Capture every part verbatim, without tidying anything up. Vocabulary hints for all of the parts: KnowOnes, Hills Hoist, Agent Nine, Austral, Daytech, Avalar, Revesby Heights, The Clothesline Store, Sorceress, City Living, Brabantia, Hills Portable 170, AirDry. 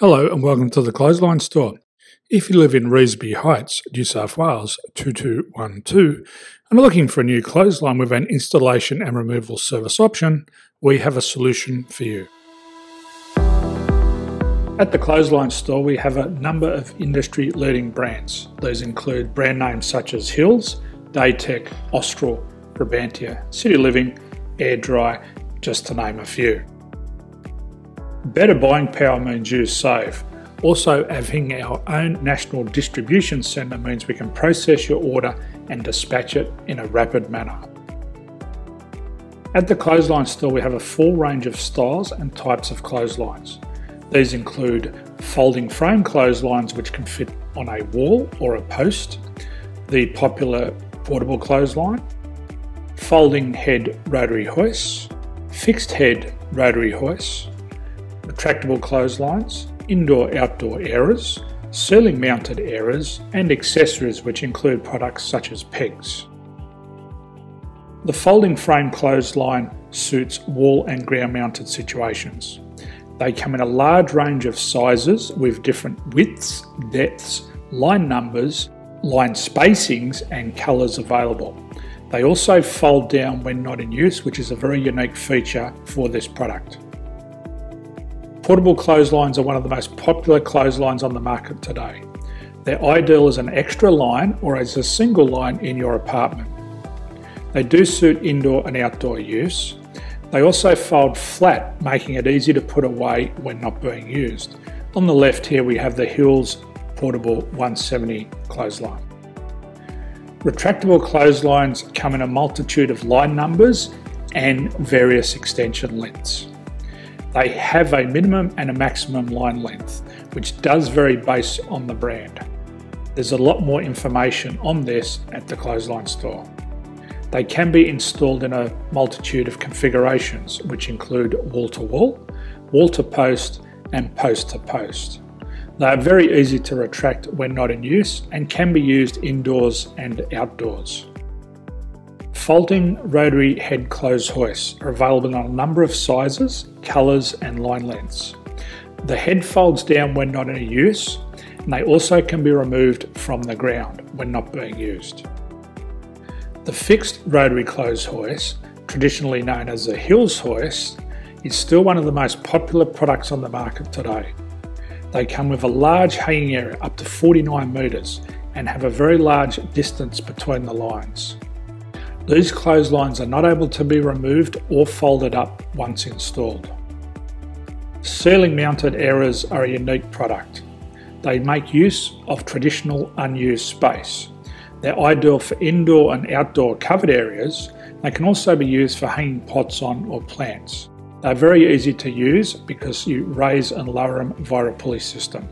Hello and welcome to the Clothesline Store. If you live in Revesby Heights, New South Wales two two one two and are looking for a new clothesline with an installation and removal service option, we have a solution for you. At the Clothesline Store we have a number of industry leading brands. These include brand names such as Hills, Daytech, Austral, Brabantia, City Living, AirDry, just to name a few. Better buying power means you save. Also, having our own national distribution centre means we can process your order and dispatch it in a rapid manner. At the Clothesline Store we have a full range of styles and types of clotheslines. These include folding frame clotheslines which can fit on a wall or a post, the popular portable clothesline, folding head rotary hoists, fixed head rotary hoists, retractable clotheslines, indoor-outdoor airers, ceiling-mounted airers and accessories which include products such as pegs. The folding frame clothesline suits wall and ground-mounted situations. They come in a large range of sizes with different widths, depths, line numbers, line spacings and colours available. They also fold down when not in use, which is a very unique feature for this product. Portable clotheslines are one of the most popular clotheslines on the market today. They're ideal as an extra line or as a single line in your apartment. They do suit indoor and outdoor use. They also fold flat, making it easy to put away when not being used. On the left here we have the Hills Portable one seventy clothesline. Retractable clotheslines come in a multitude of line numbers and various extension lengths. They have a minimum and a maximum line length, which does vary based on the brand. There's a lot more information on this at the Clothesline Store. They can be installed in a multitude of configurations, which include wall-to-wall, wall-to-post and post-to-post. They are very easy to retract when not in use and can be used indoors and outdoors. Folding rotary head clothes hoists are available in a number of sizes, colours and line lengths. The head folds down when not in use and they also can be removed from the ground when not being used. The fixed rotary clothes hoist, traditionally known as the Hills Hoist, is still one of the most popular products on the market today. They come with a large hanging area up to forty-nine metres and have a very large distance between the lines. These clotheslines are not able to be removed or folded up once installed. Ceiling mounted airers are a unique product. They make use of traditional unused space. They're ideal for indoor and outdoor covered areas. They can also be used for hanging pots on or plants. They're very easy to use because you raise and lower them via a pulley system.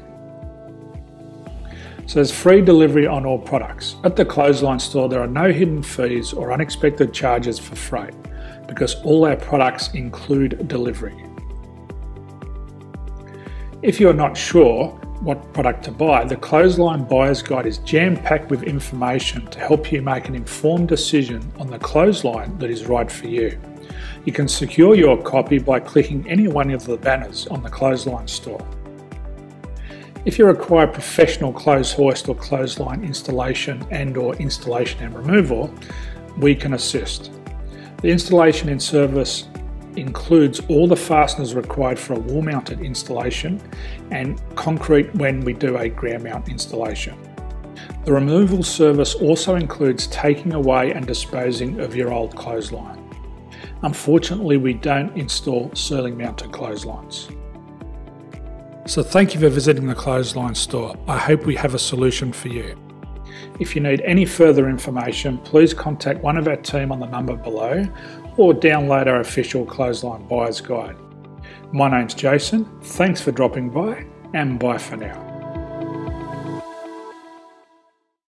So there's free delivery on all products. At the Clothesline Store there are no hidden fees or unexpected charges for freight because all our products include delivery. If you're not sure what product to buy, the Clothesline Buyer's Guide is jam-packed with information to help you make an informed decision on the clothesline that is right for you. You can secure your copy by clicking any one of the banners on the Clothesline Store. If you require professional clothes hoist or clothesline installation and or installation and removal, we can assist. The installation and service includes all the fasteners required for a wall mounted installation and concrete when we do a ground mount installation. The removal service also includes taking away and disposing of your old clothesline. Unfortunately, we don't install ceiling mounted clotheslines. So thank you for visiting the Clothesline Store. I hope we have a solution for you. If you need any further information, please contact one of our team on the number below or download our official Clothesline Buyer's Guide. My name's Jason, thanks for dropping by and bye for now.